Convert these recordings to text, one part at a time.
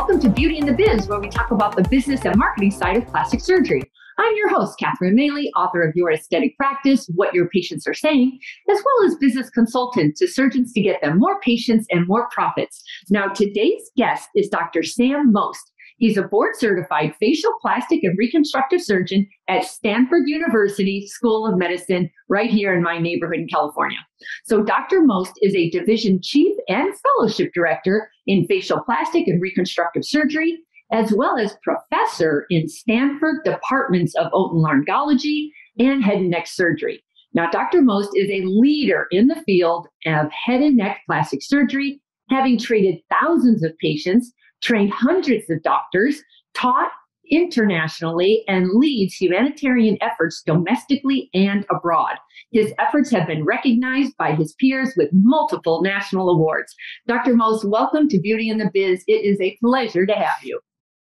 Welcome to Beauty in the Biz, where we talk about the business and marketing side of plastic surgery. I'm your host, Catherine Maley, author of Your Aesthetic Practice, What Your Patients Are Saying, as well as business consultant to surgeons to get them more patients and more profits. Now, today's guest is Dr. Sam Most. He's a board-certified facial plastic and reconstructive surgeon at Stanford University School of Medicine, right here in my neighborhood in California. So Dr. Most is a division chief and fellowship director in facial plastic and reconstructive surgery, as well as professor in Stanford departments of otolaryngology and head and neck surgery. Now, Dr. Most is a leader in the field of head and neck plastic surgery, having treated thousands of patients, trained hundreds of doctors, taught internationally, and leads humanitarian efforts domestically and abroad. His efforts have been recognized by his peers with multiple national awards. Dr. Most, welcome to Beauty in the Biz. It is a pleasure to have you.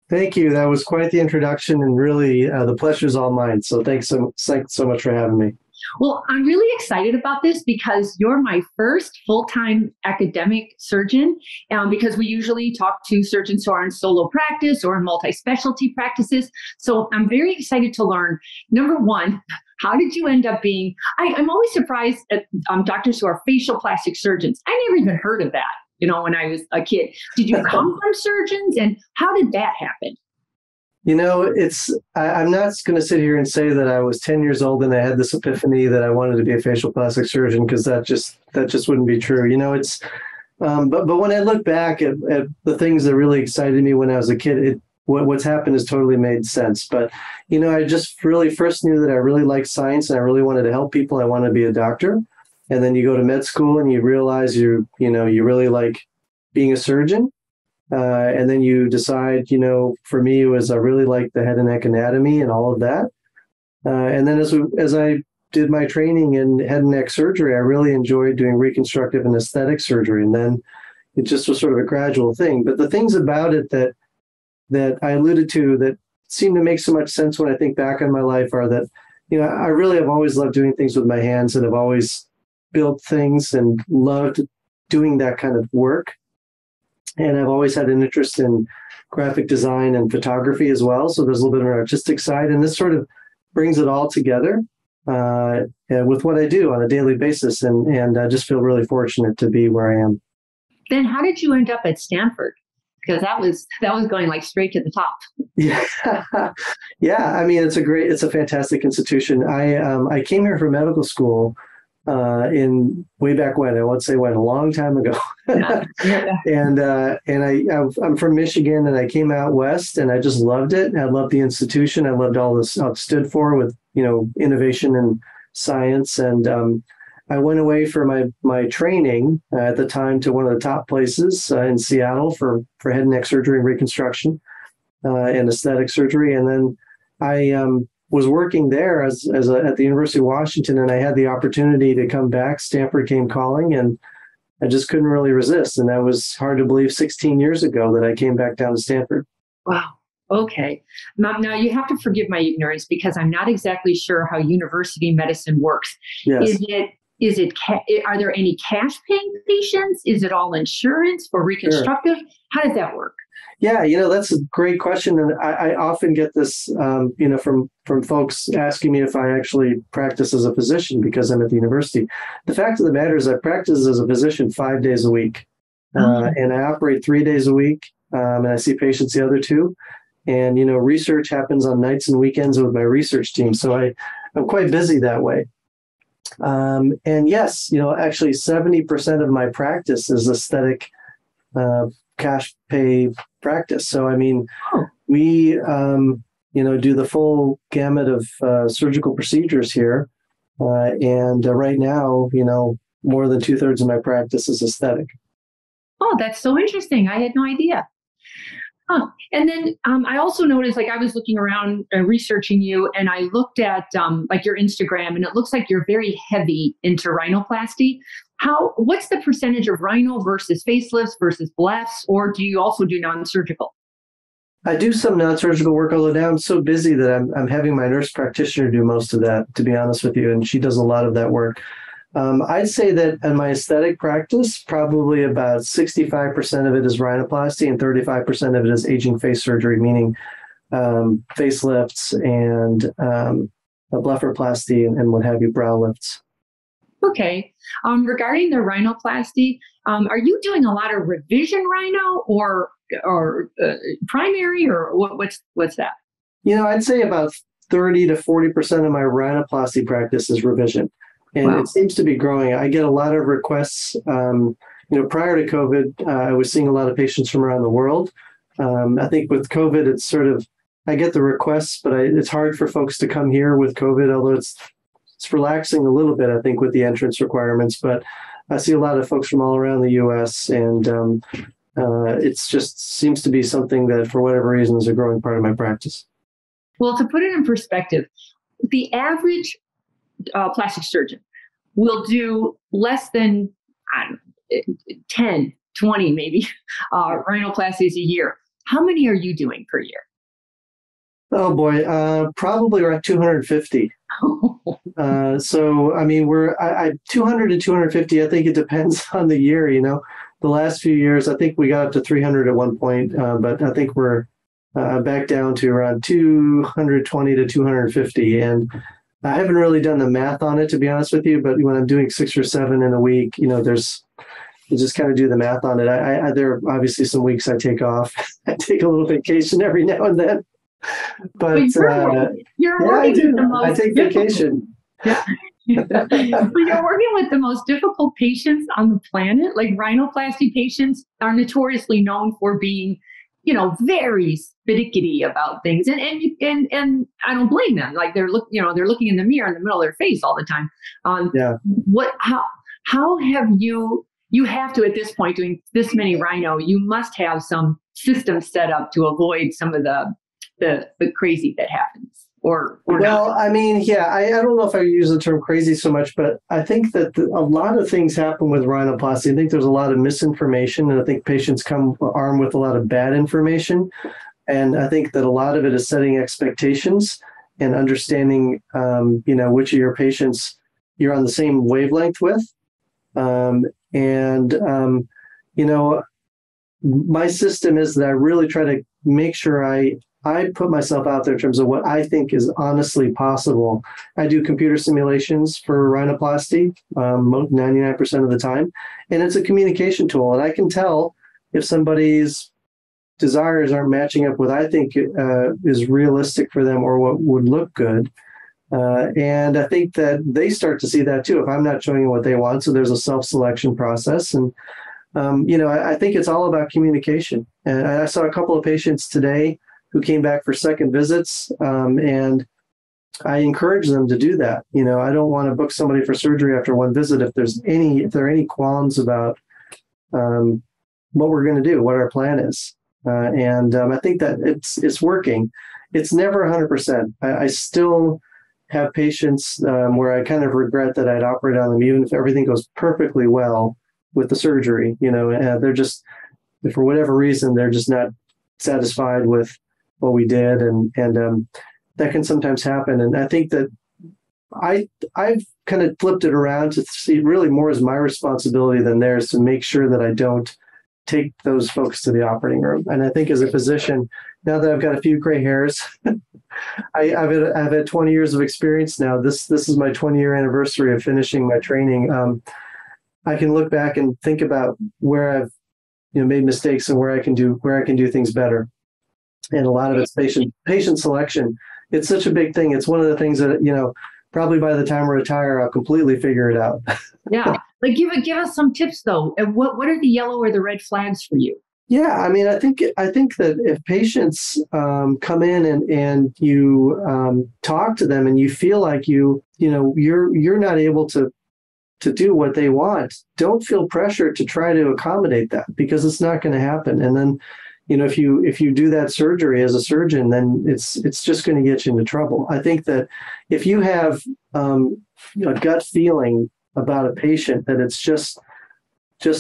Thank you. That was quite the introduction, and really the pleasure is all mine. So thanks so much for having me. Well, I'm really excited about this because you're my first full-time academic surgeon, because we usually talk to surgeons who are in solo practice or in multi-specialty practices. So I'm very excited to learn, number one, how did you end up being, I'm always surprised at doctors who are facial plastic surgeons. I never even heard of that, you know, when I was a kid. Did you come from surgeons, and how did that happen? You know, I'm not going to sit here and say that I was 10 years old and I had this epiphany that I wanted to be a facial plastic surgeon, because that just wouldn't be true. You know, it's, but when I look back at the things that really excited me when I was a kid, what's happened has totally made sense. But, you know, I just really first knew that I really liked science and I really wanted to help people. I wanted to be a doctor. And then you go to med school and you realize you really like being a surgeon. And then you decide, you know, for me, it was I really liked the head and neck anatomy and all of that. And then as I did my training in head and neck surgery, I really enjoyed doing reconstructive and aesthetic surgery. And then it just was sort of a gradual thing. But the things about it that I alluded to that seem to make so much sense when I think back on my life are that, you know, I really have always loved doing things with my hands and have always built things and loved doing that kind of work. And I've always had an interest in graphic design and photography as well. So there's a little bit of an artistic side. And this sort of brings it all together with what I do on a daily basis. And I just feel really fortunate to be where I am. Then how did you end up at Stanford? Because that was going like straight to the top. Yeah. I mean, it's a fantastic institution. I came here for medical school. In way back when, I won't say when, a long time ago. And I'm from Michigan, and I came out west, and I just loved it. I loved the institution. I loved all this stuff stood for with, you know, innovation and science. And I went away for my training at the time to one of the top places in Seattle for head and neck surgery and reconstruction and aesthetic surgery. And then I was working there at the University of Washington, and I had the opportunity to come back. Stanford came calling, and I just couldn't really resist. And that was hard to believe 16 years ago that I came back down to Stanford. Wow. Okay. Now you have to forgive my ignorance because I'm not exactly sure how university medicine works. Yes. Are there any cash paying patients? Is it all insurance for reconstructive? Sure. How does that work? Yeah, you know, that's a great question. And I often get this, you know, from folks asking me if I actually practice as a physician because I'm at the university. The fact of the matter is I practice as a physician 5 days a week, and I operate 3 days a week, and I see patients the other two. And, you know, research happens on nights and weekends with my research team. So I'm quite busy that way. And yes, you know, actually 70% of my practice is aesthetic cash pay practice. So, I mean, we, you know, do the full gamut of surgical procedures here. And right now, you know, more than 2/3 of my practice is aesthetic. Oh, that's so interesting. I had no idea. Huh. And then I also noticed, like I was looking around researching you, and I looked at like your Instagram, and it looks like you're very heavy into rhinoplasty. What's the percentage of rhino versus facelifts versus blephs, or do you also do non-surgical? I do some non-surgical work, although now I'm so busy that I'm having my nurse practitioner do most of that, to be honest with you, and she does a lot of that work. I'd say that in my aesthetic practice, probably about 65% of it is rhinoplasty and 35% of it is aging face surgery, meaning facelifts and blepharoplasty and what have you, brow lifts. Okay. Regarding the rhinoplasty, are you doing a lot of revision rhino or primary, or what's that? You know, I'd say about 30 to 40% of my rhinoplasty practice is revision. And wow. It seems to be growing. I get a lot of requests. You know, prior to COVID, I was seeing a lot of patients from around the world. I think with COVID, it's sort of, I get the requests, but it's hard for folks to come here with COVID, although it's relaxing a little bit, I think, with the entrance requirements. But I see a lot of folks from all around the U.S. and it just seems to be something that, for whatever reason, is a growing part of my practice. Well, to put it in perspective, the average plastic surgeon will do less than 10, 20 maybe rhinoplasties a year. How many are you doing per year? Oh boy, probably around 250. So I mean, we're 200 to 250. I think it depends on the year. You know, the last few years I think we got up to 300 at one point, but I think we're back down to around 220 to 250 and. I haven't really done the math on it, to be honest with you, but when I'm doing 6 or 7 in a week, you know, you just kind of do the math on it. There are obviously some weeks I take off. I take a little vacation every now and then. But I take vacation. Yeah. But you're working with the most difficult patients on the planet. Like rhinoplasty patients are notoriously known for being, you know, very spittickety about things. And I don't blame them. Like they're looking in the mirror in the middle of their face all the time. Yeah. How have you have to, at this point, doing this many rhino, you must have some system set up to avoid some of the crazy that happens or well, not. I mean, yeah, I don't know if I use the term crazy so much, but I think that a lot of things happen with rhinoplasty. I think there's a lot of misinformation, and I think patients come armed with a lot of bad information. And I think that a lot of it is setting expectations and understanding, you know, which of your patients you're on the same wavelength with. You know, my system is that I really try to make sure I put myself out there in terms of what I think is honestly possible. I do computer simulations for rhinoplasty 99% of the time, and it's a communication tool. And I can tell if somebody's desires aren't matching up with what I think is realistic for them or what would look good. And I think that they start to see that too, if I'm not showing them what they want. So there's a self-selection process. And, you know, I think it's all about communication. And I saw a couple of patients today who came back for second visits, and I encourage them to do that. You know, I don't want to book somebody for surgery after one visit if there are any qualms about what we're going to do, what our plan is. I think that it's working. It's never 100%. I still have patients where I kind of regret that I'd operate on them, even if everything goes perfectly well with the surgery. You know, they're just, for whatever reason, they're just not satisfied with what we did, and that can sometimes happen. And I think that I've kind of flipped it around to see really more as my responsibility than theirs to make sure that I don't take those folks to the operating room. And I think as a physician, now that I've got a few gray hairs, I've had 20 years of experience now. This is my 20-year anniversary of finishing my training. I can look back and think about where I've, you know, made mistakes and where I can do things better. And a lot of it's patient selection. It's such a big thing. It's one of the things that, you know, probably by the time I retire, I'll completely figure it out. Yeah. Like give us some tips though. And what are the yellow or the red flags for you? Yeah. I mean, I think that if patients come in and you talk to them and you feel like you're not able to do what they want, don't feel pressure to try to accommodate that, because it's not going to happen. And then, you know, if you do that surgery as a surgeon, then it's just going to get you into trouble. I think that if you have a gut feeling about a patient that it's just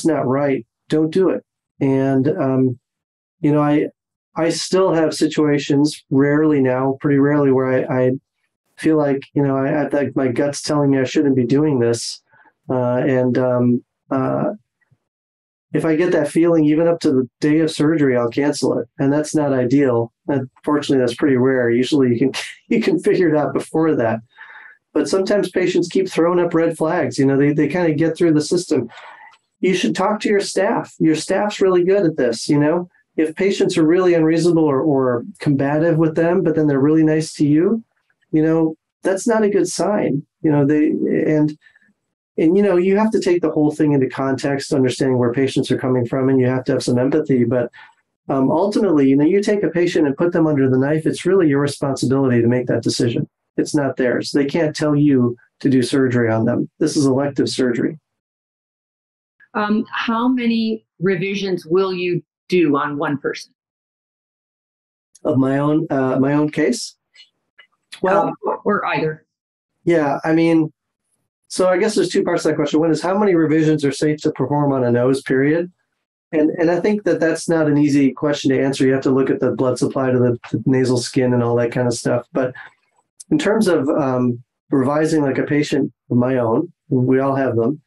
not right, don't do it. And you know, I still have situations rarely now, pretty rarely, where I feel like, you know, I like my gut's telling me I shouldn't be doing this. If I get that feeling, even up to the day of surgery, I'll cancel it. And that's not ideal. Fortunately, that's pretty rare. Usually you can figure it out before that. But sometimes patients keep throwing up red flags. You know, they kind of get through the system. You should talk to your staff. Your staff's really good at this, you know. If patients are really unreasonable or combative with them, but then they're really nice to you, you know, that's not a good sign. You know, and you know, you have to take the whole thing into context, understanding where patients are coming from, and you have to have some empathy. But ultimately, you know, you take a patient and put them under the knife, it's really your responsibility to make that decision. It's not theirs. They can't tell you to do surgery on them. This is elective surgery. How many revisions will you do on one person? Of my own case? Well, or either. Yeah, I mean, so I guess there's two parts to that question. One is how many revisions are safe to perform on a nose, period? And I think that that's not an easy question to answer. You have to look at the blood supply to the nasal skin and all that kind of stuff. But in terms of revising, like a patient of my own, we all have them.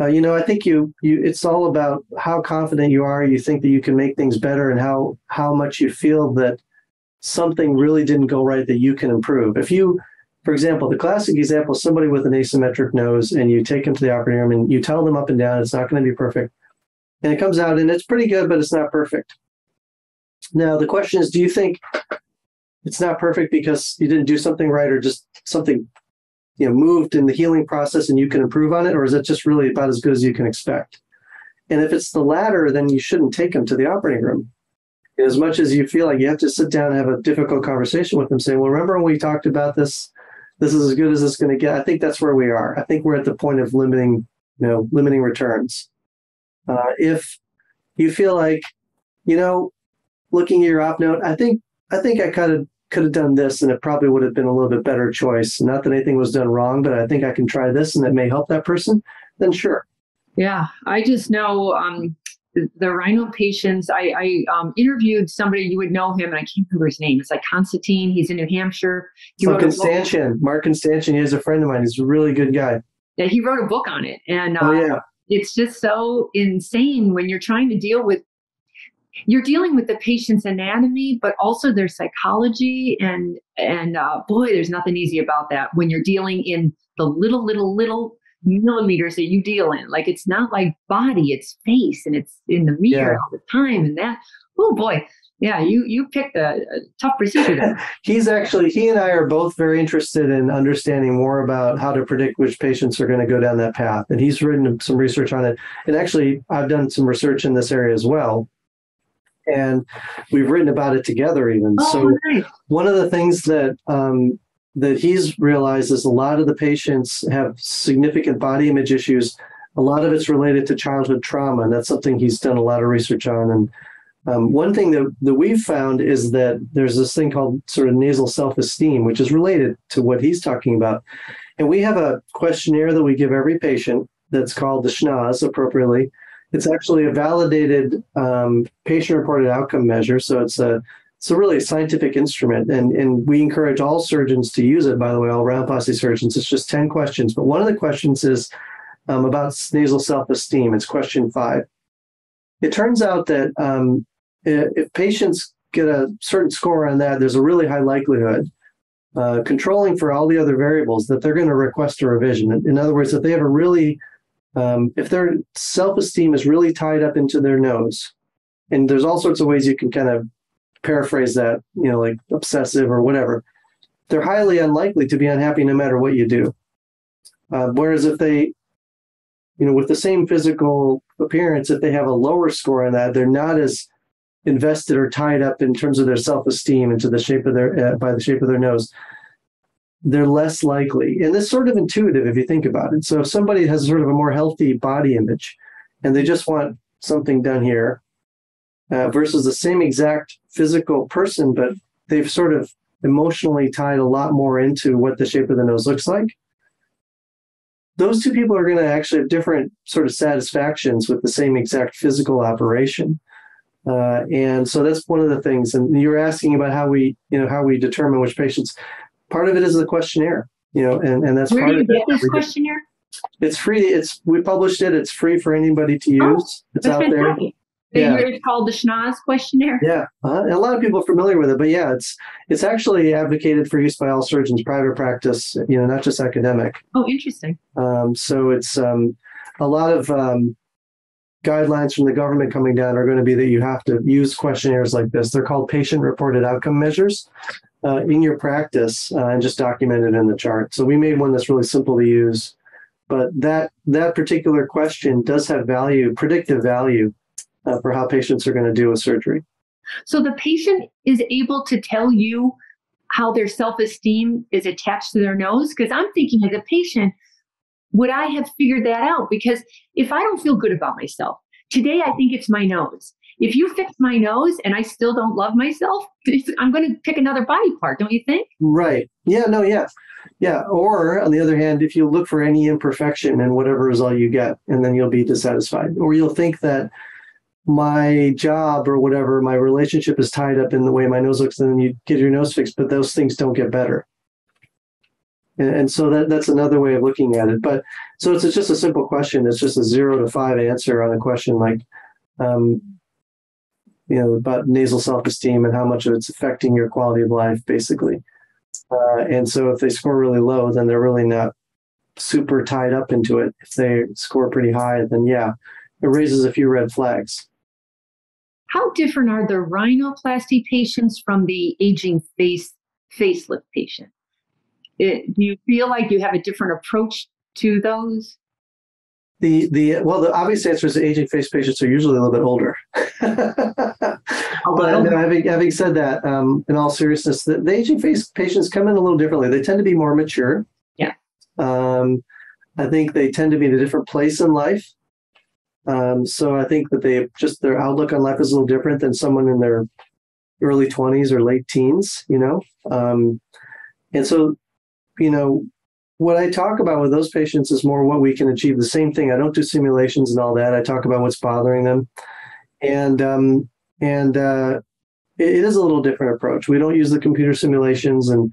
You know, I think it's all about how confident you are. You think that you can make things better, and how much you feel that something really didn't go right that you can improve. If you, for example, the classic example, somebody with an asymmetric nose, and you take them to the operating room and you tell them up and down, it's not going to be perfect. And it comes out and it's pretty good, but it's not perfect. Now, the question is, do you think it's not perfect because you didn't do something right, or just something, you know, moved in the healing process and you can improve on it? Or is it just really about as good as you can expect? And if it's the latter, then you shouldn't take them to the operating room. And as much as you feel like you have to sit down and have a difficult conversation with them, say, well, remember when we talked about this, this is as good as it's going to get. I think that's where we are. I think we're at the point of limiting returns. If you feel like, you know, looking at your op note, I think I kind of could have done this, and it probably would have been a little bit better choice. Not that anything was done wrong, but I think I can try this and it may help that person, then sure. Yeah, I just know the rhino patients, I interviewed somebody, you would know him, and I can't remember his name. It's like Constantine, he's in New Hampshire. Mark Constantian, he's a friend of mine. He's a really good guy. Yeah, he wrote a book on it. And it's just so insane when you're trying to deal with, you're dealing with the patient's anatomy, but also their psychology. And boy, there's nothing easy about that when you're dealing in the little millimeters that you deal in. Like, it's not like body, it's face, and it's in the mirror all the time. And that, oh boy. Yeah. You picked a tough procedure. He and I are both very interested in understanding more about how to predict which patients are going to go down that path. And he's written some research on it. And actually, I've done some research in this area as well. And we've written about it together even. Oh, so nice. One of the things that that he's realized is a lot of the patients have significant body image issues. A lot of it's related to childhood trauma, and that's something he's done a lot of research on. And one thing that we've found is that there's this thing called sort of nasal self-esteem, which is related to what he's talking about. And we have a questionnaire that we give every patient that's called the Schnoz, appropriately. It's actually a validated patient-reported outcome measure, so it's a really scientific instrument, and we encourage all surgeons to use it, by the way, all round posse surgeons. It's just 10 questions, but one of the questions is about nasal self-esteem. It's question 5. It turns out that if patients get a certain score on that, there's a really high likelihood, controlling for all the other variables, that they're going to request a revision. In other words, if they have a really if their self-esteem is really tied up into their nose, and there's all sorts of ways you can kind of paraphrase that, you know, like obsessive or whatever, they're highly unlikely to be unhappy no matter what you do. Whereas if they, you know, with the same physical appearance, if they have a lower score on that, they're not as invested or tied up in terms of their self-esteem into the shape of their, by the shape of their nose. They're less likely. And it's sort of intuitive if you think about it. So if somebody has sort of a more healthy body image and they just want something done here versus the same exact physical person, but they've sort of emotionally tied a lot more into what the shape of the nose looks like, those two people are going to actually have different sort of satisfactions with the same exact physical operation. And so that's one of the things. And you were asking about how we determine which patients. Part of it is the questionnaire, you know, and that's part of it. Where do you get this questionnaire? It's free. We published it. It's free for anybody to use. It's out there. Yeah. It's called the Schnoz questionnaire. Yeah. A lot of people are familiar with it, but yeah, it's actually advocated for use by all surgeons, private practice, you know, not just academic. Oh, interesting. So it's a lot of guidelines from the government coming down are going to be that you have to use questionnaires like this. They're called patient-reported outcome measures in your practice and just document it in the chart. So we made one that's really simple to use, but that particular question does have value, predictive value for how patients are going to do a surgery. So the patient is able to tell you how their self-esteem is attached to their nose? Because I'm thinking as a patient, would I have figured that out? Because if I don't feel good about myself, today I think it's my nose. If you fix my nose and I still don't love myself, I'm going to pick another body part, don't you think? Right. Yeah, no, yeah. Yeah. Or on the other hand, if you look for any imperfection in whatever result you get, and then you'll be dissatisfied. Or you'll think that my job or whatever, my relationship is tied up in the way my nose looks, and then you get your nose fixed, but those things don't get better. And so that's another way of looking at it. But so it's just a simple question. It's just a 0 to 5 answer on a question like, you know, about nasal self-esteem and how much of it's affecting your quality of life, basically. And so if they score really low, then they're really not super tied up into it. If they score pretty high, then yeah, it raises a few red flags. How different are the rhinoplasty patients from the aging facelift patient? Do you feel like you have a different approach to those? Well, the obvious answer is the aging face patients are usually a little bit older. But no, having said that, in all seriousness, the aging face patients come in a little differently. They tend to be more mature. Yeah. I think they tend to be in a different place in life. So I think that their outlook on life is a little different than someone in their early 20s or late teens, you know. And so, you know, what I talk about with those patients is more what we can achieve. The same thing. I don't do simulations and all that. I talk about what's bothering them. And it is a little different approach. We don't use the computer simulations. And,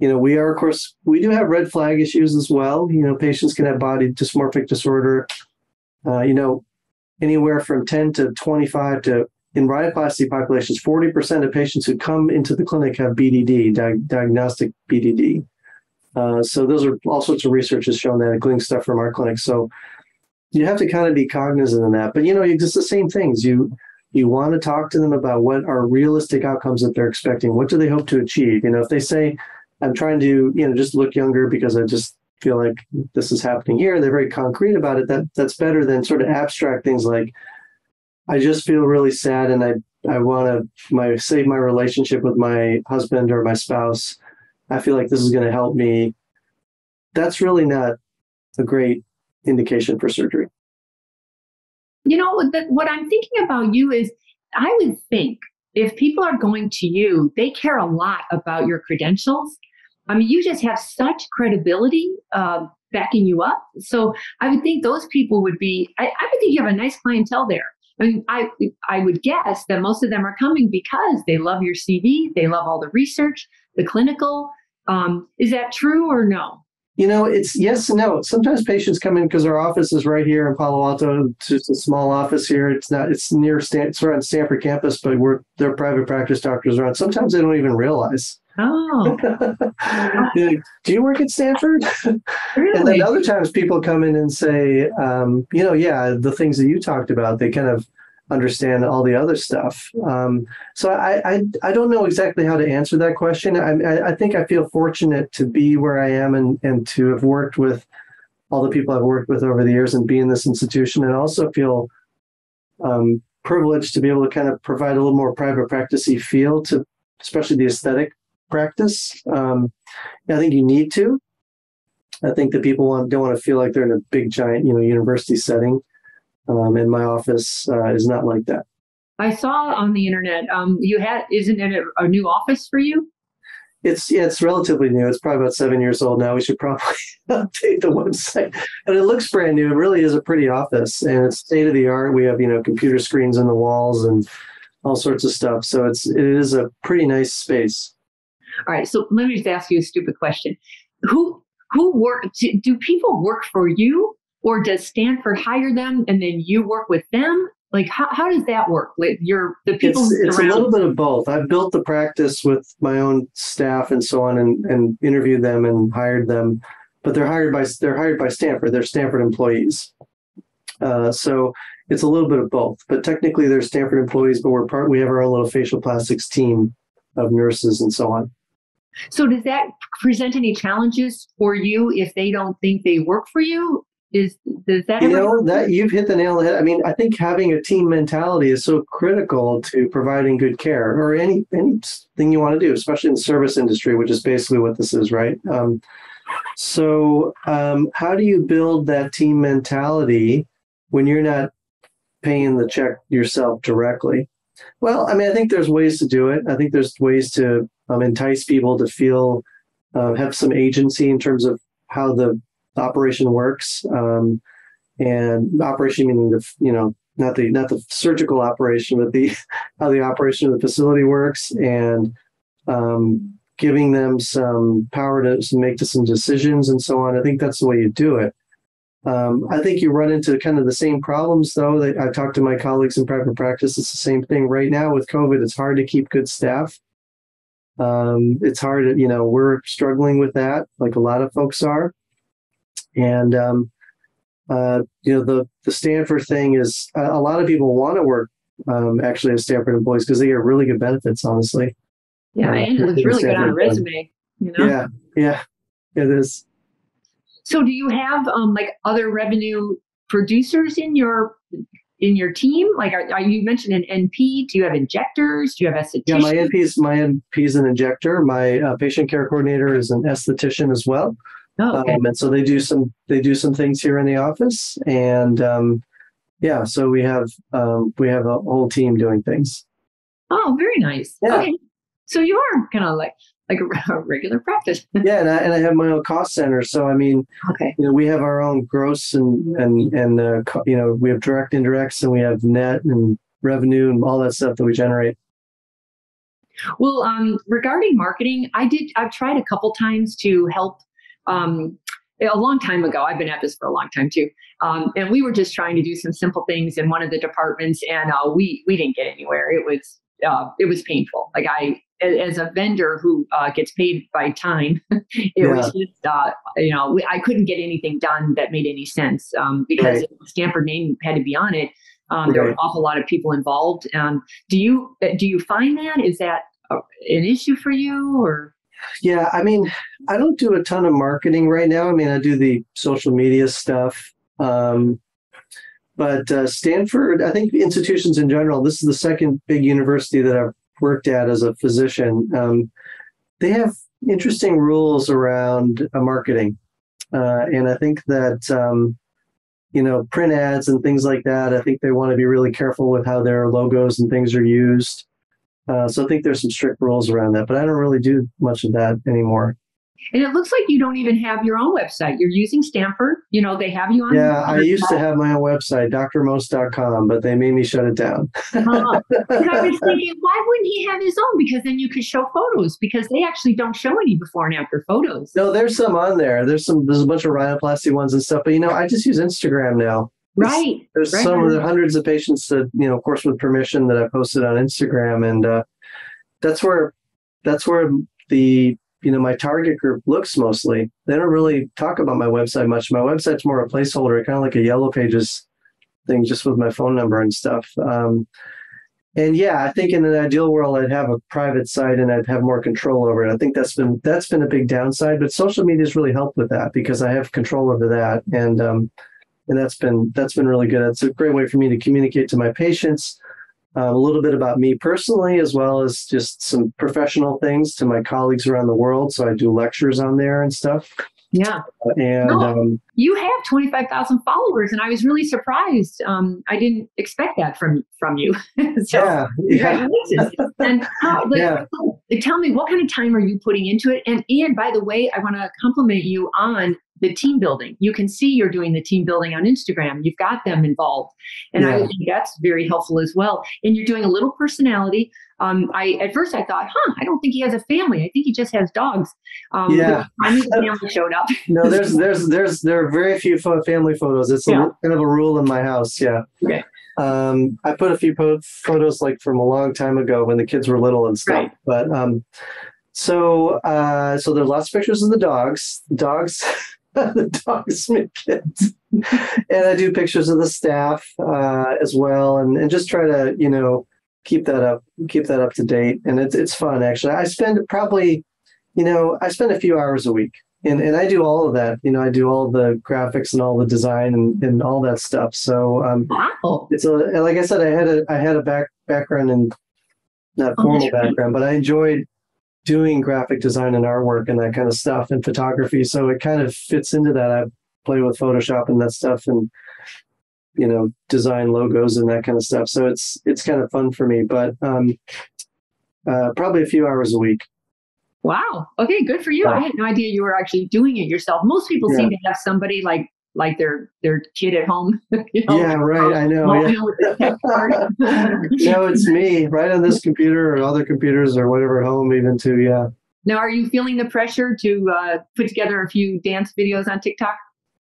you know, we are, of course, we do have red flag issues as well. You know, patients can have body dysmorphic disorder, you know, anywhere from 10 to 25 to, in rhinoplasty populations, 40% of patients who come into the clinic have BDD, diagnostic BDD. So those are all sorts of research has shown that, including stuff from our clinic. So you have to kind of be cognizant of that. But, you know, it's just the same things. You want to talk to them about what are realistic outcomes that they're expecting. What do they hope to achieve? You know, if they say, I'm trying to, you know, just look younger because I just feel like this is happening here, and they're very concrete about it, that's better than sort of abstract things like, I just feel really sad and I want to save my relationship with my husband or my spouse. I feel like this is going to help me. That's really not a great indication for surgery. You know, what I'm thinking about you is, I would think if people are going to you, they care a lot about your credentials. I mean, you just have such credibility backing you up. So I would think those people would be, I would think you have a nice clientele there. I mean, I would guess that most of them are coming because they love your CV. They love all the research, the clinical. Is that true or no? You know, it's yes and no. Sometimes patients come in because our office is right here in Palo Alto. It's just a small office here. It's near Stanford campus, but their private practice doctors are on. Sometimes they don't even realize. Oh. Do you work at Stanford? Really? And then other times people come in and say, you know, yeah, the things that you talked about, they kind of understand all the other stuff. So I don't know exactly how to answer that question. I think I feel fortunate to be where I am and to have worked with all the people I've worked with over the years and be in this institution, and also feel privileged to be able to kind of provide a little more private practice-y feel to especially the aesthetic practice. I think you need to. I think that people don't want to feel like they're in a big, giant, you know, university setting. And my office is not like that. I saw on the internet, isn't it a new office for you? It's relatively new. It's probably about 7 years old now. We should probably update the website. And it looks brand new. It really is a pretty office, and it's state of the art. We have, you know, computer screens on the walls and all sorts of stuff. So it is a pretty nice space. All right. So let me just ask you a stupid question. Who who work? Do people work for you, or does Stanford hire them and then you work with them? Like, how does that work? Like, the people. It's a little bit of both. I've built the practice with my own staff and so on, and interviewed them and hired them, but they're hired by Stanford. They're Stanford employees. So it's a little bit of both, but technically they're Stanford employees, but we have our own little facial plastics team of nurses and so on. So does that present any challenges for you if they don't think they work for you? You've hit the nail on the head. I mean, I think having a team mentality is so critical to providing good care or anything you want to do, especially in the service industry, which is basically what this is, right? How do you build that team mentality when you're not paying the check yourself directly? Well, I mean, I think there's ways to do it. I think there's ways to entice people to feel, have some agency in terms of how the operation works, and operation meaning not the surgical operation, but how the operation of the facility works, and giving them some power to make some decisions and so on. I think that's the way you do it. I think you run into kind of the same problems, though, that I've talked to my colleagues in private practice. It's the same thing right now with COVID. It's hard to keep good staff. It's hard to, we're struggling with that, like a lot of folks are. And, the Stanford thing is a lot of people want to work actually as Stanford employees because they get really good benefits, honestly. Yeah, and it looks really good on a resume, Yeah, it is. So do you have other revenue producers in your team? Like, you mentioned an NP. Do you have injectors? Do you have estheticians? Yeah, my NP is an injector. My patient care coordinator is an esthetician as well. Oh, okay. And so they do some things here in the office, and so we have a whole team doing things. Oh, very nice. Yeah. Okay, so you are kind of like a regular practice. Yeah, and I have my own cost center. So I mean, okay, we have our own gross and we have direct, indirects, and we have net and revenue and all that stuff that we generate. Well, regarding marketing, I've tried a couple times to help. A long time ago, I've been at this for a long time too. And we were just trying to do some simple things in one of the departments, and we didn't get anywhere. It was painful. Like as a vendor who gets paid by time, was just, I couldn't get anything done that made any sense because the Stanford name had to be on it. There were an awful lot of people involved. Do you find that? Is that an issue for you, or? Yeah, I mean, I don't do a ton of marketing right now. I mean, I do the social media stuff. But Stanford, I think institutions in general, this is the second big university that I've worked at as a physician. They have interesting rules around marketing. And I think that, print ads and things like that, I think they want to be really careful with how their logos and things are used. So I think there's some strict rules around that, but I don't really do much of that anymore. And it looks like you don't even have your own website. You're using Stanford. They have you on. Yeah, I used to have my own website, drmost.com, but they made me shut it down. I was thinking, why wouldn't he have his own? Because then you could show photos, because they actually don't show any before and after photos. No, there's some on there. There's a bunch of rhinoplasty ones and stuff, but I just use Instagram now. Right. There's some of the hundreds of patients that, of course, with permission that I posted on Instagram. And that's where the, my target group looks mostly. They don't really talk about my website much. My website's more a placeholder, kind of like a Yellow Pages thing, just with my phone number and stuff. I think in an ideal world, I'd have a private site and I'd have more control over it. I think that's been a big downside, but social media's really helped with that because I have control over that. And that's been really good. It's a great way for me to communicate to my patients a little bit about me personally, as well as just some professional things to my colleagues around the world. So I do lectures on there and stuff. Yeah. You have 25,000 followers, and I was really surprised. I didn't expect that from you. Congratulations. And tell me, what kind of time are you putting into it? And by the way, I want to compliment you on the team building. You can see you're doing the team building on Instagram. You've got them involved. And I think that's very helpful as well. And you're doing a little personality. At first I thought, I don't think he has a family. I think he just has dogs. Family showed up. No, there are very few family photos. It's kind of a rule in my house. Yeah. Okay. I put a few photos like from a long time ago when the kids were little and stuff, right. But, so there's lots of pictures of the dogs, the dogs make kids, and I do pictures of the staff, as well. And just try to, keep that up to date. And it's fun. Actually, I spend probably, I spend a few hours a week and I do all of that. I do all the graphics and all the design and all that stuff. So, wow. Like I said, I had a background and not formal background, but I enjoyed doing graphic design and artwork and that kind of stuff and photography. So it kind of fits into that. I play with Photoshop and that stuff and, design logos and that kind of stuff. So it's kind of fun for me, but probably a few hours a week. Wow. Okay. Good for you. I had no idea you were actually doing it yourself. Most people seem to have somebody like their kid at home. Yeah, right. I know. Yeah. No, it's me right on this computer or other computers or whatever at home even too. Yeah. Now, are you feeling the pressure to put together a few dance videos on TikTok?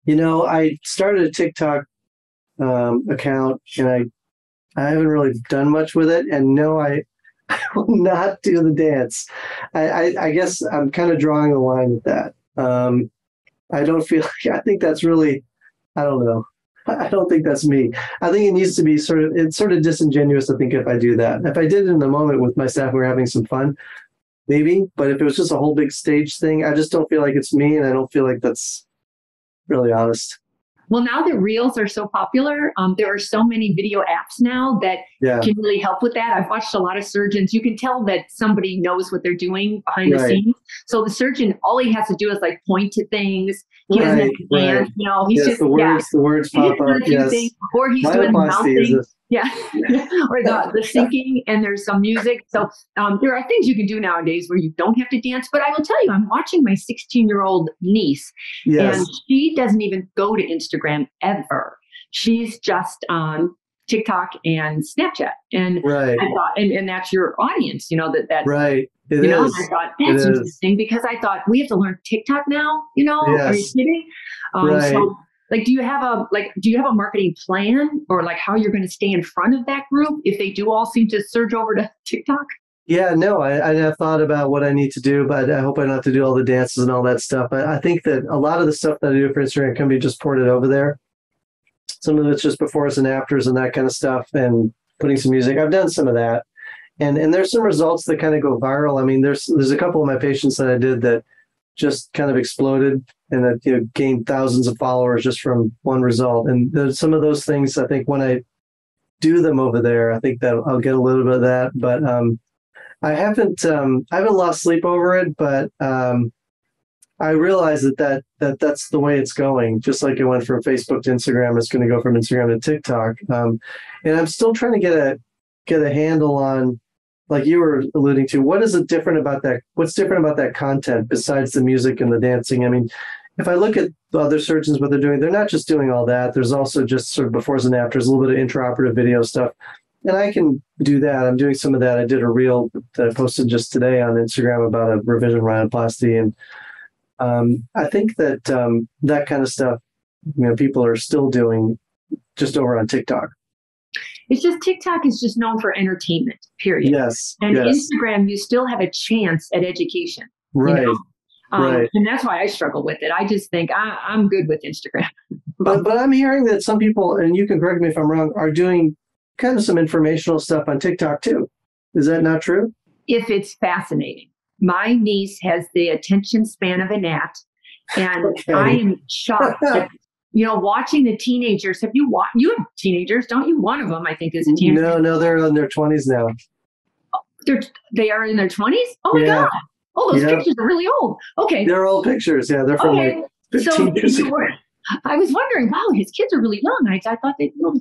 I started a TikTok account and I haven't really done much with it. And no, I will not do the dance. I guess I'm kind of drawing a line with that. I think that's really, I don't know. I don't think that's me. I think it needs to be it's sort of disingenuous to think if I do that. If I did it in the moment with my staff, we're having some fun, maybe. But if it was just a whole big stage thing, I just don't feel like it's me. And I don't feel like that's really honest. Well, now that Reels are so popular, there are so many video apps now that can really help with that. I've watched a lot of surgeons. You can tell that somebody knows what they're doing behind the scenes. So the surgeon, all he has to do is point to things. He doesn't understand. Right. He's just the words pop up. Yes. Or he's doing mouthing. Or the syncing, and there's some music. So there are things you can do nowadays where you don't have to dance. But I will tell you, I'm watching my 16-year-old niece, and she doesn't even go to Instagram ever. She's just on TikTok and Snapchat. And I thought, and that's your audience, that right. It is. I thought that's interesting because I thought we have to learn TikTok now. Are you kidding? So, do you have a marketing plan or how you're going to stay in front of that group if they do all seem to surge over to TikTok? Yeah, no, I have thought about what I need to do, but I hope I don't have to do all the dances and all that stuff. I think that a lot of the stuff that I do for Instagram can be just ported over there. Some of it's just befores and afters and that kind of stuff and putting some music. I've done some of that. And there's some results that kind of go viral. I mean, there's a couple of my patients that I did that just kind of exploded and that gained thousands of followers just from one result. And there's some of those things, I think when I do them over there, I think that I'll get a little bit of that. But I haven't lost sleep over it, but I realize that's the way it's going. Just like it went from Facebook to Instagram, it's going to go from Instagram to TikTok. And I'm still trying to get a handle on, like you were alluding to, what's different about that content besides the music and the dancing? I mean, if I look at the other surgeons, what they're doing, they're not just doing all that. There's also just sort of befores and afters, a little bit of intraoperative video stuff. And I can do that. I'm doing some of that. I did a reel that I posted just today on Instagram about a revision rhinoplasty. And I think that that kind of stuff, people are still doing just over on TikTok. It's just TikTok is just known for entertainment, period. Yes. And Instagram, you still have a chance at education. Right. And that's why I struggle with it. I just think I'm good with Instagram. But I'm hearing that some people, and you can correct me if I'm wrong, are doing kind of some informational stuff on TikTok too. Is that not true? If it's fascinating. My niece has the attention span of a gnat, and I am shocked that watching the teenagers. You have teenagers, don't you? One of them, I think, is a teenager. No, they're in their 20s now. They are in their 20s? Oh, my God. Oh, those pictures are really old. Okay. They're old pictures. Yeah, they're from like 15 years ago. I was wondering, wow, his kids are really young. I thought they were.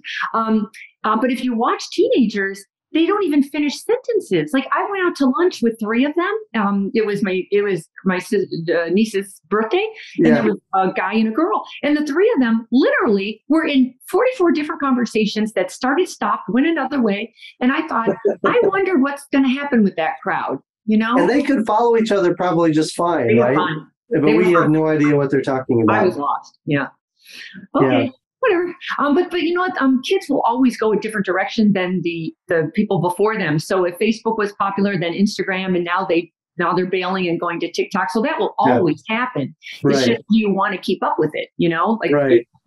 But if you watch teenagers, they don't even finish sentences. Like, I went out to lunch with three of them. It was my niece's birthday, and there was a guy and a girl, and the three of them literally were in 44 different conversations that started, stopped, went another way. And I thought, I wonder what's going to happen with that crowd, you know? And they could follow each other probably just fine, right? Fine. But we have no idea what they're talking about. I was lost. Yeah. Okay. Yeah. Whatever. But you know what? Kids will always go a different direction than the people before them. So if Facebook was popular, then Instagram, and now they're bailing and going to TikTok. So that will always happen. Right. It's just, do you want to keep up with it? You know, like,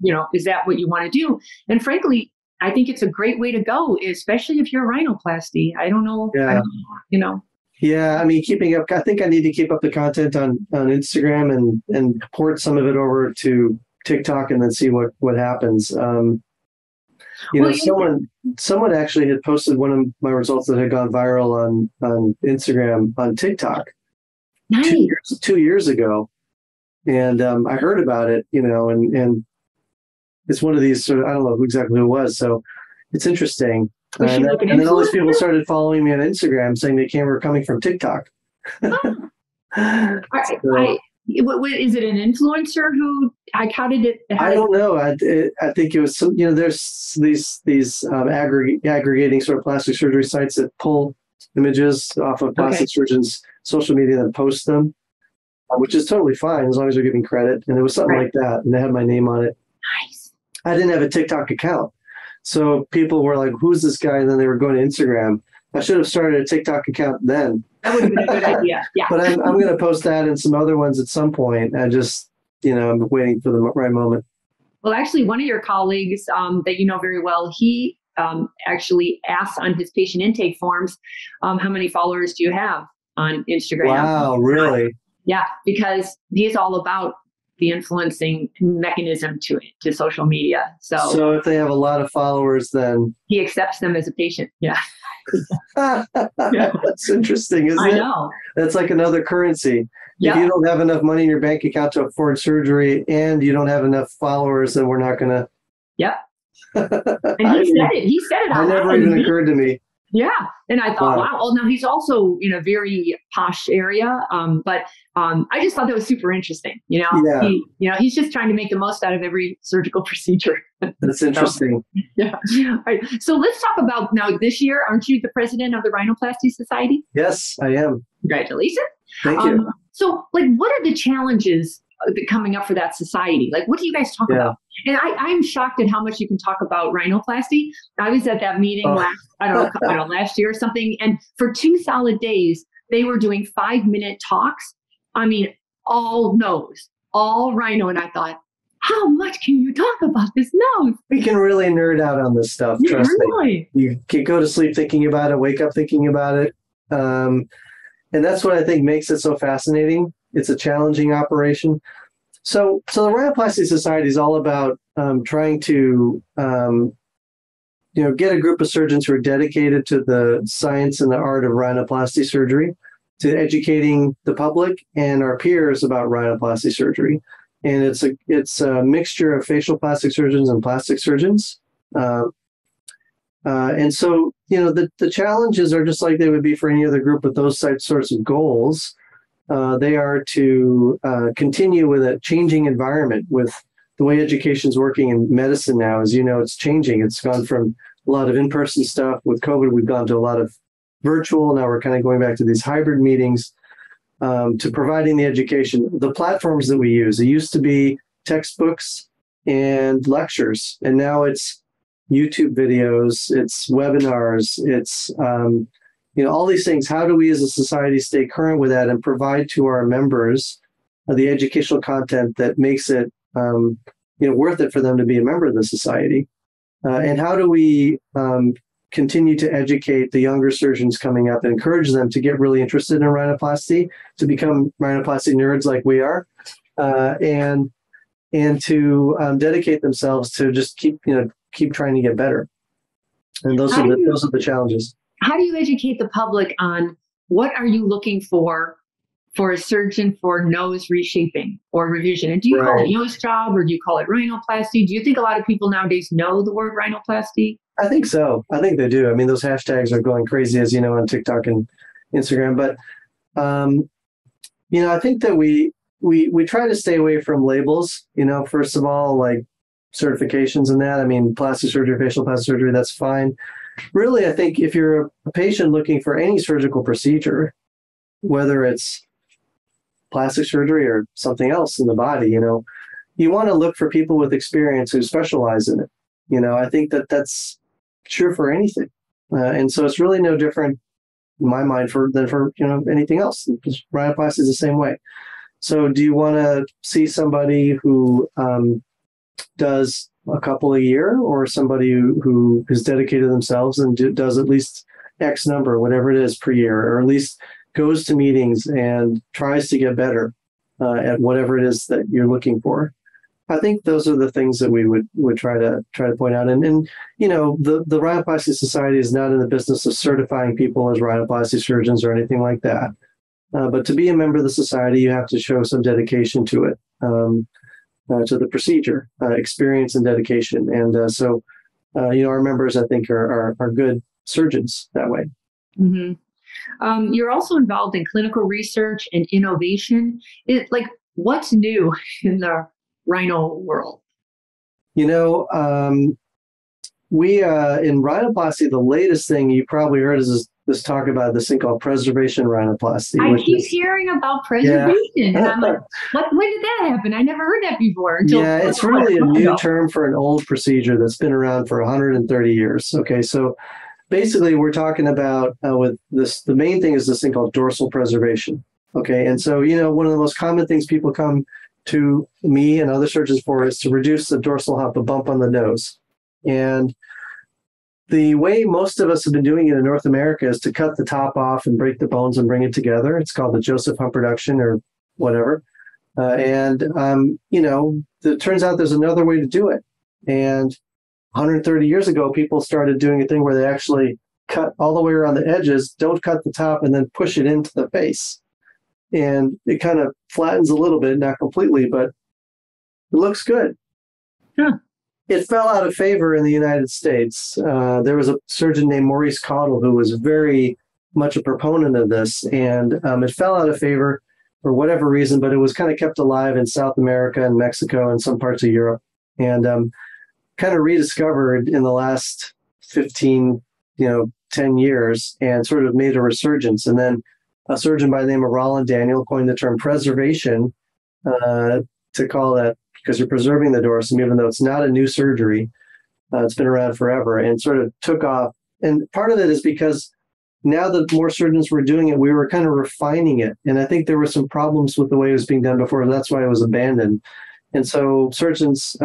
you know, is that what you want to do? And frankly, I think it's a great way to go, especially if you're rhinoplasty. I don't know. Yeah. You know. Yeah, I mean, keeping up. I think I need to keep up the content on Instagram and port some of it over to TikTok and then see what happens. Someone actually had posted one of my results that had gone viral on Instagram on TikTok. Nice. two years ago, and I heard about it, you know, and it's one of these sort of, I don't know exactly who it was, so it's interesting. And then all these people started following me on Instagram saying they were coming from TikTok. Is it an influencer who? How did it? I don't know. I think it was some. You know, there's these aggregating sort of plastic surgery sites that pull images off of plastic surgeons' social media and post them, which is totally fine as long as you're giving credit. And it was something like that, and it had my name on it. Nice. I didn't have a TikTok account, so people were like, "Who's this guy?" And then they were going to Instagram. I should have started a TikTok account then. That would have been a good idea. Yeah. But I'm going to post that and some other ones at some point. I just, you know, I'm waiting for the right moment. Well, actually, one of your colleagues that you know very well, he actually asks on his patient intake forms, how many followers do you have on Instagram? Wow, really? Yeah, because he is all about the influencing mechanism to social media. So if they have a lot of followers, then he accepts them as a patient. Yeah. That's interesting, isn't it? I know. That's like another currency. Yep. If you don't have enough money in your bank account to afford surgery and you don't have enough followers, then we're not going to. Yep. And he said it. It never even occurred to me. Yeah. And I thought, wow. Well, now he's also in a very posh area. But I just thought that was super interesting. You know, he's just trying to make the most out of every surgical procedure. That's interesting. All right. So let's talk about now this year. Aren't you the president of the Rhinoplasty Society? Yes, I am. Congratulations. Thank you. So like, what are the challenges coming up for that society? Like, what do you guys talk about? And I'm shocked at how much you can talk about rhinoplasty. I was at that meeting last year or something. And for 2 solid days, they were doing 5-minute talks. I mean, all nose, all rhino. And I thought, how much can you talk about this nose? We can really nerd out on this stuff. Trust me. You can go to sleep thinking about it, wake up thinking about it. And that's what I think makes it so fascinating. It's a challenging operation. So the Rhinoplasty Society is all about trying to, you know, get a group of surgeons who are dedicated to the science and the art of rhinoplasty surgery, to educating the public and our peers about rhinoplasty surgery. And it's a mixture of facial plastic surgeons and plastic surgeons. And so, you know, the challenges are just like they would be for any other group with those sorts of goals. They are to continue with a changing environment with the way education's working in medicine now. As you know, it's changing. It's gone from a lot of in-person stuff. With COVID, we've gone to a lot of virtual. Now we're kind of going back to these hybrid meetings, to providing the education. The platforms that we use, it used to be textbooks and lectures, and now it's YouTube videos, it's webinars, it's you know, all these things. How do we as a society stay current with that and provide to our members the educational content that makes it, you know, worth it for them to be a member of the society? And how do we continue to educate the younger surgeons coming up and encourage them to get really interested in rhinoplasty, to become rhinoplasty nerds like we are, and to dedicate themselves to just keep trying to get better? And those are the challenges. How do you educate the public on what are you looking for for a surgeon for nose reshaping or revision. And do you call it nose job or do you call it rhinoplasty? Do you think a lot of people nowadays know the word rhinoplasty? I think so. I think they do. I mean, those hashtags are going crazy, as you know, on TikTok and Instagram. But, you know, I think that we try to stay away from labels, you know, first of all, like certifications and that. I mean, plastic surgery, facial plastic surgery, that's fine. Really, I think if you're a patient looking for any surgical procedure, whether it's plastic surgery or something else in the body, you know, you want to look for people with experience who specialize in it. You know, I think that that's true for anything. And so it's really no different in my mind than for, you know, anything else. Rhinoplasty is the same way. So do you want to see somebody who does a couple a year, or somebody who has dedicated themselves and does at least X number, whatever it is per year, or at least goes to meetings and tries to get better at whatever it is that you're looking for? I think those are the things that we would try to point out. And you know, the Rhinoplasty Society is not in the business of certifying people as rhinoplasty surgeons or anything like that. But to be a member of the society, you have to show some dedication to it, to the procedure, experience and dedication. And so, you know, our members, I think, are good surgeons that way. Mm-hmm. You're also involved in clinical research and innovation. What's new in the rhino world? You know, we in rhinoplasty, the latest thing you probably heard is this talk about this thing called preservation rhinoplasty. I keep hearing about preservation, and I'm like, when did that happen? I never heard that before. It's really a new term for an old procedure that's been around for 130 years. Okay, so basically, we're talking about with this. The main thing is this thing called dorsal preservation. Okay, and so, you know, one of the most common things people come to me and other surgeons for is to reduce the dorsal hump, a bump on the nose. And the way most of us have been doing it in North America is to cut the top off and break the bones and bring it together. It's called the Joseph Humperduction or whatever. You know, it turns out there's another way to do it. And 130 years ago, people started doing a thing where they actually cut all the way around the edges, don't cut the top, and then push it into the face. And it kind of flattens a little bit, not completely, but it looks good. Yeah. It fell out of favor in the United States. There was a surgeon named Maurice Cottle who was very much a proponent of this, and it fell out of favor for whatever reason, but it was kind of kept alive in South America and Mexico and some parts of Europe, and kind of rediscovered in the last 15, 10 years, and sort of made a resurgence. And then a surgeon by the name of Roland Daniel coined the term preservation to call that, because you're preserving the dorsum, even though it's not a new surgery. It's been around forever and sort of took off. And part of it is because now that more surgeons were doing it, we were kind of refining it. And I think there were some problems with the way it was being done before, and that's why it was abandoned. And so surgeons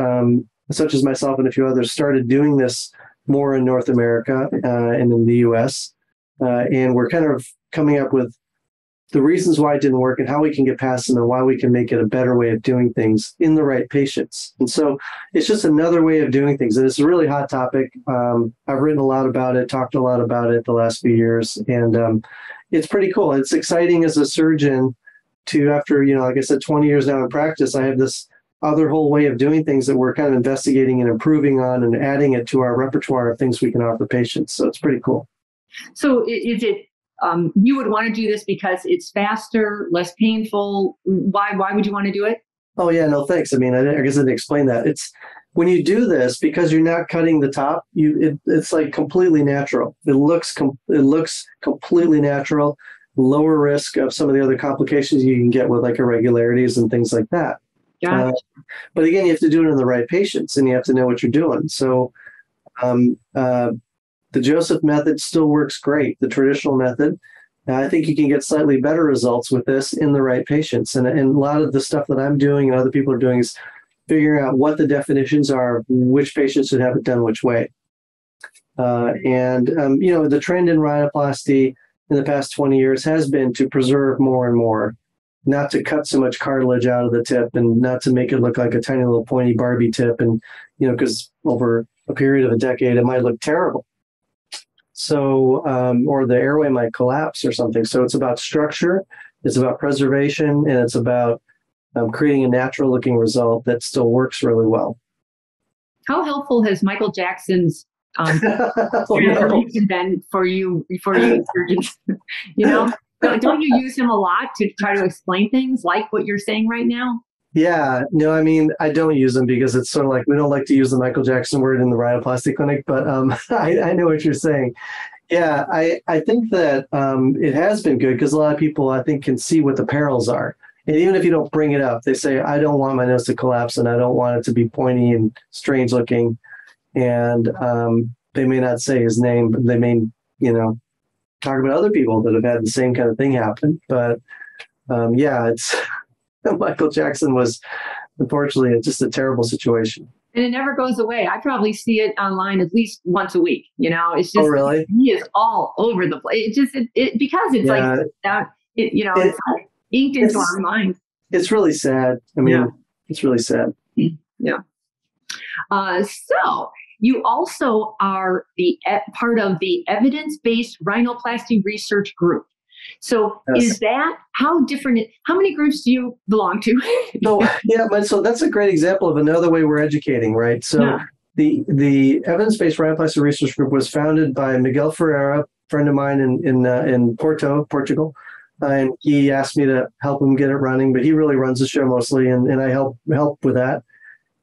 such as myself and a few others started doing this more in North America and in the U.S. And we're kind of coming up with the reasons why it didn't work and how we can get past them and why we can make it a better way of doing things in the right patients. And so it's just another way of doing things. And it's a really hot topic. I've written a lot about it, talked a lot about it the last few years. And it's pretty cool. It's exciting as a surgeon to, after, you know, like I said, 20 years now in practice, I have this other whole way of doing things that we're kind of investigating and improving on and adding it to our repertoire of things we can offer patients. So it's pretty cool. So is it, you would want to do this because it's faster, less painful? Why would you want to do it? Oh, yeah, no, thanks. I mean, I guess I didn't explain that. It's when you do this, because you're not cutting the top, it's like completely natural. It looks completely natural, lower risk of some of the other complications you can get with like irregularities and things like that. Gotcha. But again, you have to do it in the right patients and you have to know what you're doing. So, the Joseph method still works great, the traditional method. I think you can get slightly better results with this in the right patients. And a lot of the stuff that I'm doing and other people are doing is figuring out what the definitions are, which patients should have it done which way. You know, the trend in rhinoplasty in the past 20 years has been to preserve more and more, not to cut so much cartilage out of the tip and not to make it look like a tiny little pointy Barbie tip. And, you know, because over a period of a decade, it might look terrible. So, or the airway might collapse or something. So it's about structure It's about preservation, and it's about creating a natural looking result that still works really well. How helpful has Michael Jackson's been for you surgeons? You know, don't you use him a lot to try to explain things like what you're saying right now? Yeah, no, I mean, I don't use them because it's sort of like, we don't like to use the Michael Jackson word in the rhinoplasty clinic, but I know what you're saying. Yeah, I think that it has been good because a lot of people, I think, can see what the perils are. And even if you don't bring it up, they say, I don't want my nose to collapse and I don't want it to be pointy and strange looking. And they may not say his name, but they may, you know, talk about other people that have had the same kind of thing happen. But yeah, it's... Michael Jackson was, unfortunately, just a terrible situation. And it never goes away. I probably see it online at least once a week. You know, it's just, oh, really? He is all over the place. It just, because it's like, that, you know, it's like inked into our mind. It's really sad. I mean, yeah. It's really sad. Yeah. So you also are the part of the evidence-based rhinoplasty research group. So is that how different? How many groups do you belong to? So that's a great example of another way we're educating, right? So the evidence-based rhinoplasty research group was founded by Miguel Ferreira, a friend of mine in Porto, Portugal, and he asked me to help him get it running. But he really runs the show mostly, and I help with that.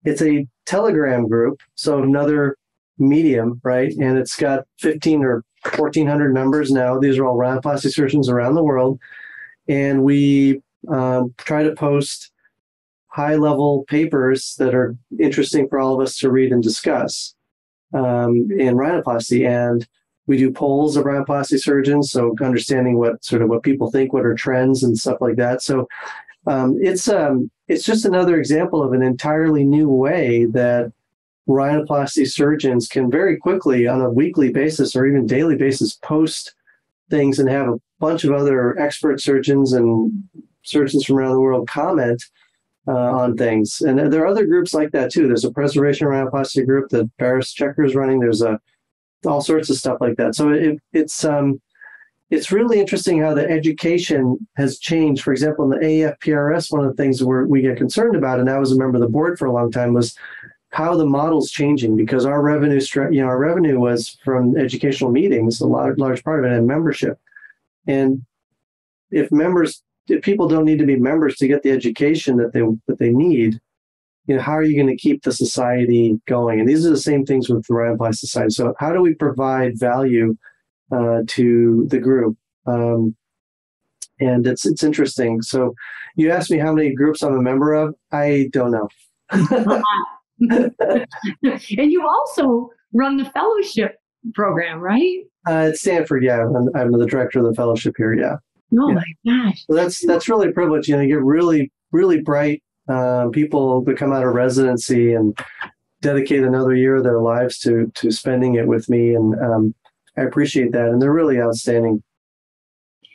It's a Telegram group, so another medium, right? And it's got 15 or 1,400 members now. These are all rhinoplasty surgeons around the world. And we try to post high-level papers that are interesting for all of us to read and discuss in rhinoplasty. And we do polls of rhinoplasty surgeons, so understanding what people think, what are trends and stuff like that. So it's just another example of an entirely new way that rhinoplasty surgeons can very quickly, on a weekly basis or even daily basis, post things and have a bunch of other expert surgeons and surgeons from around the world comment on things. And there are other groups like that too. There's a preservation rhinoplasty group that Paris Checker is running. There's all sorts of stuff like that. So it's really interesting how the education has changed. For example, in the AFPRS, one of the things we get concerned about, and I was a member of the board for a long time, was how the model's changing, because our revenue, our revenue was from educational meetings, a large part of it, and membership. And if people don't need to be members to get the education that they need, you know, how are you going to keep the society going? And these are the same things with the Rhinoplasty Society. So how do we provide value to the group? And it's interesting. So you asked me how many groups I'm a member of. I don't know. And you also run the fellowship program, right? At Stanford, yeah. I'm the director of the fellowship here, yeah. Oh, yeah. My gosh. So that's really a privilege. You know, you get really, really bright people that come out of residency and dedicate another year of their lives to spending it with me. And I appreciate that. And they're really outstanding.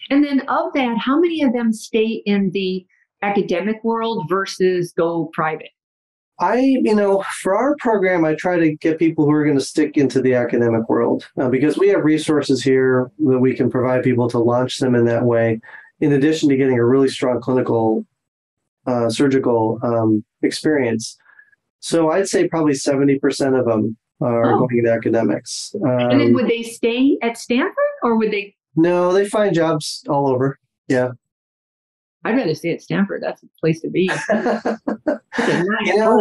And then of that, how many of them stay in the academic world versus go private? For our program, I try to get people who are going to stick into the academic world because we have resources here that we can provide people to launch them in that way, in addition to getting a really strong clinical surgical experience. So I'd say probably 70% of them are going into academics. And then would they stay at Stanford or would they? No, they find jobs all over. Yeah. I'd rather stay at Stanford. That's a place to be.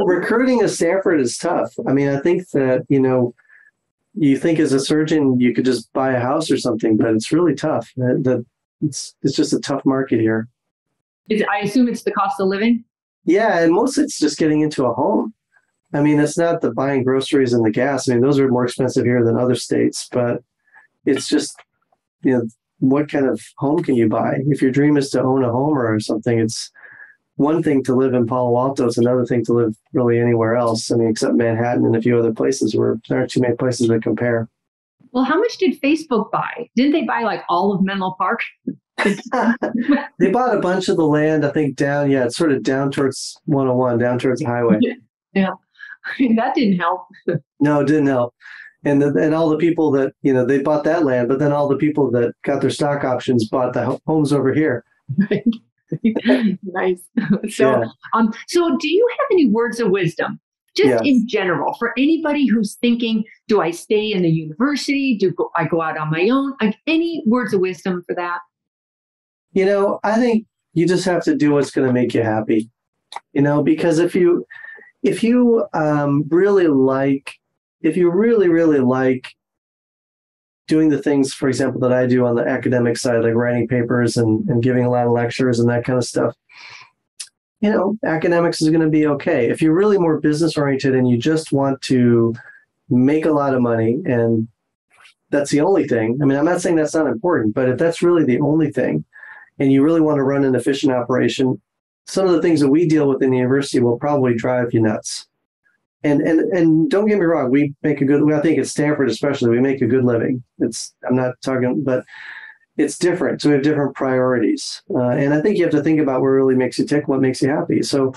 Recruiting at Stanford is tough. I mean, I think that, you know, you think as a surgeon, you could just buy a house or something, but it's really tough. It's just a tough market here. I assume it's the cost of living? Yeah, and mostly it's just getting into a home. I mean, it's not the buying groceries and the gas. I mean, those are more expensive here than other states, but it's just, you know, what kind of home can you buy? If your dream is to own a home or something, it's one thing to live in Palo Alto. It's another thing to live really anywhere else. I mean, except Manhattan and a few other places where there aren't too many places that compare. Well, how much did Facebook buy? Didn't they buy like all of Menlo Park? They bought a bunch of the land, I think, down towards 101, down towards the highway. Yeah. I mean, that didn't help. No, it didn't help. And all the people that, you know, they bought that land, but then all the people that got their stock options bought the homes over here. Right. Nice. So do you have any words of wisdom just in general for anybody who's thinking, do I stay in the university? Do I go out on my own? Any words of wisdom for that? You know, I think you just have to do what's going to make you happy, you know, because if you really like doing the things, for example, that I do on the academic side, like writing papers and giving a lot of lectures and that kind of stuff, you know, academics is going to be okay. If you're really more business oriented and you just want to make a lot of money and that's the only thing, I mean, I'm not saying that's not important, but if that's really the only thing and you really want to run an efficient operation, some of the things that we deal with in the university will probably drive you nuts. And don't get me wrong, we make a good, I think at Stanford especially, we make a good living. But it's different. So we have different priorities. And I think you have to think about what really makes you tick, what makes you happy. So,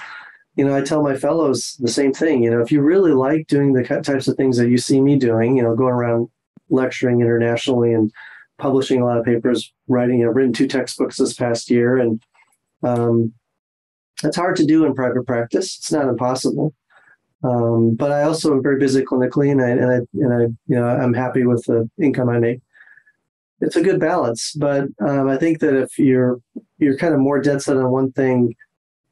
you know, I tell my fellows the same thing. You know, if you really like doing the types of things that you see me doing, you know, going around lecturing internationally and publishing a lot of papers, I've written 2 textbooks this past year. And it's hard to do in private practice. It's not impossible. But I also am very busy clinically, and I, you know, I'm happy with the income I make. It's a good balance, but I think that if you're kind of more dead set on one thing,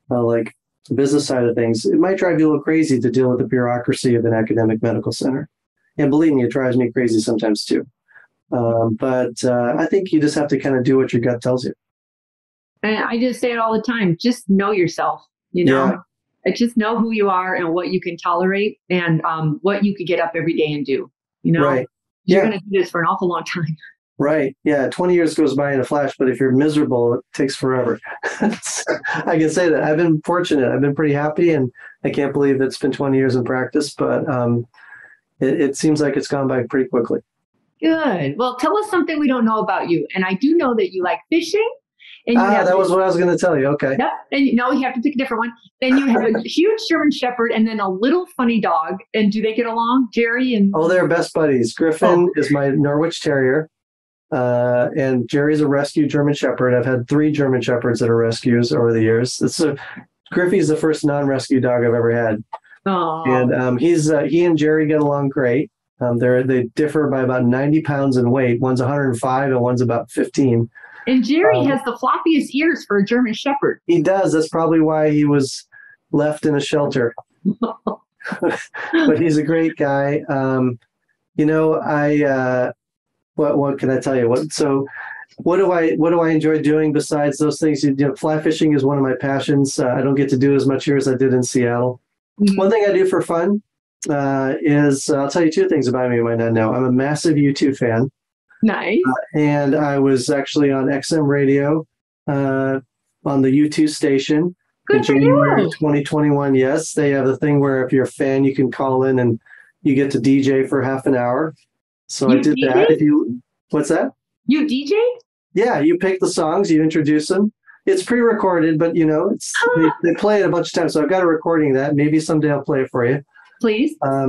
like the business side of things, it might drive you a little crazy to deal with the bureaucracy of an academic medical center. And believe me, it drives me crazy sometimes too. But I think you just have to kind of do what your gut tells you. And I just say it all the time: just know yourself. You know. Yeah. Just know who you are and what you can tolerate and what you could get up every day and do. You know, right. You're going to do this for an awful long time. Right. Yeah. 20 years goes by in a flash, but if you're miserable, it takes forever. I can say that. I've been fortunate. I've been pretty happy, and I can't believe it's been 20 years in practice, but it seems like it's gone by pretty quickly. Good. Well, tell us something we don't know about you. And I do know that you like fishing. That was what I was going to tell you. Okay. Yep. And you know, you have to pick a different one. Then you have a huge German Shepherd and then a little funny dog. And do they get along, Jerry? And oh, they're best buddies. Griffin is my Norwich Terrier. And Jerry's a rescue German Shepherd. I've had 3 German Shepherds that are rescues over the years. Griffy's the first non-rescue dog I've ever had. Oh. And he and Jerry get along great. They differ by about 90 pounds in weight. One's 105 and one's about 15. And Jerry has the floppiest ears for a German Shepherd. He does. That's probably why he was left in a shelter. But he's a great guy. You know, what can I tell you? What do I enjoy doing besides those things? You know, fly fishing is one of my passions. I don't get to do as much here as I did in Seattle. Mm-hmm. One thing I do for fun is I'll tell you 2 things about me you might not know. I'm a massive U2 fan. Nice. And I was actually on XM radio on the U2 station in January 2021. Yes, they have a thing where if you're a fan, you can call in and you get to DJ for half an hour. So I did that. What's that? You DJ? Yeah, you pick the songs, you introduce them. It's pre-recorded, but you know, they play it a bunch of times. So I've got a recording of that. Maybe someday I'll play it for you. Please. I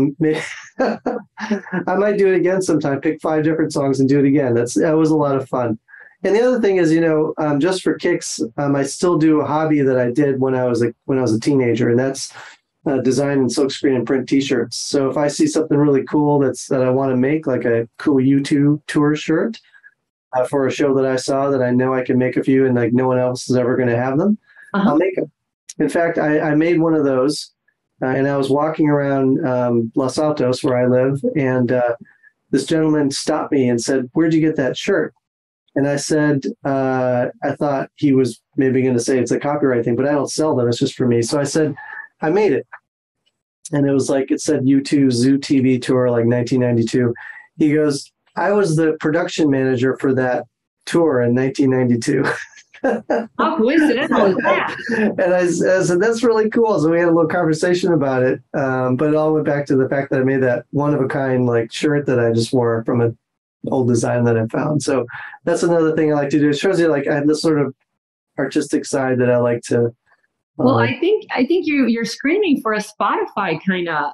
might do it again sometime. Pick 5 different songs and do it again. That was a lot of fun. And the other thing is, you know, just for kicks, I still do a hobby that I did when I was a teenager, and that's design and silkscreen and print T-shirts. So if I see something really cool that I want to make, like a cool U2 tour shirt for a show that I saw that I know I can make a few, and like no one else is ever going to have them, I'll make them. In fact, I made one of those. And I was walking around Los Altos, where I live, and this gentleman stopped me and said, "Where'd you get that shirt?" And I said, I thought he was maybe going to say it's a copyright thing, but I don't sell them. It's just for me. So I said, I made it. And it was like, it said U2 Zoo TV tour, like 1992. He goes, "I was the production manager for that tour in 1992. How coincidental is that? And I said, "That's really cool." So we had a little conversation about it. But it all went back to the fact that I made that one-of-a-kind like shirt that I just wore from an old design that I found. So that's another thing I like to do. It shows you like I have this sort of artistic side that I like to. Well, I think you're screaming for a Spotify kind of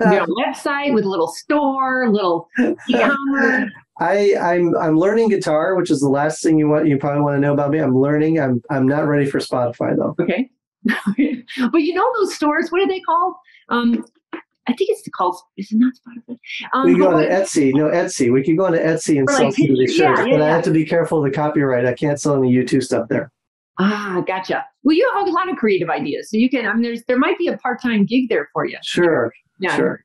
website with a little store, little e-commerce. I'm learning guitar, which is the last thing you probably want to know about me. I'm learning. I'm not ready for Spotify though. Okay. But you know those stores, what are they called? I think it's called, is it not Spotify? We go on Etsy. No, Etsy. We can go on Etsy and sell some of these shirts, but I have to be careful of the copyright. I can't sell any YouTube stuff there. Ah, gotcha. Well, you have a lot of creative ideas, so you can. I mean, there might be a part-time gig there for you. Sure. Yeah. Sure.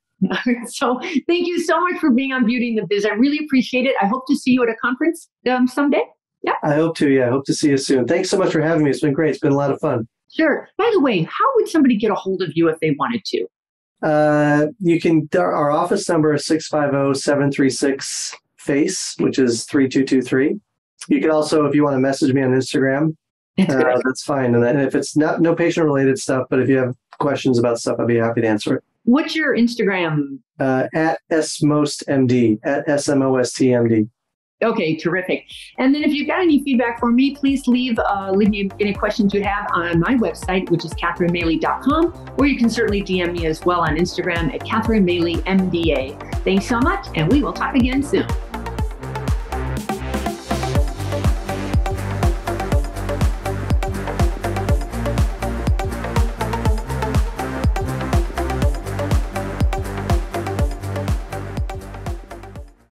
So, thank you so much for being on Beauty and the Biz. I really appreciate it. I hope to see you at a conference someday. Yeah. I hope to. Yeah, I hope to see you soon. Thanks so much for having me. It's been great. It's been a lot of fun. Sure. By the way, how would somebody get a hold of you if they wanted to? You can. Our office number is 650-736-FACE, which is 3223. You can also, if you want to message me on Instagram, that's fine. And then if it's not no patient related stuff, but if you have questions about stuff, I'd be happy to answer it. What's your Instagram? At smostmd, at smostmd. Okay, terrific. And then if you've got any feedback for me, please leave me any questions you have on my website, which is CatherineMaley.com, or you can certainly DM me as well on Instagram at CatherineMaleyMDA. Thanks so much, and we will talk again soon.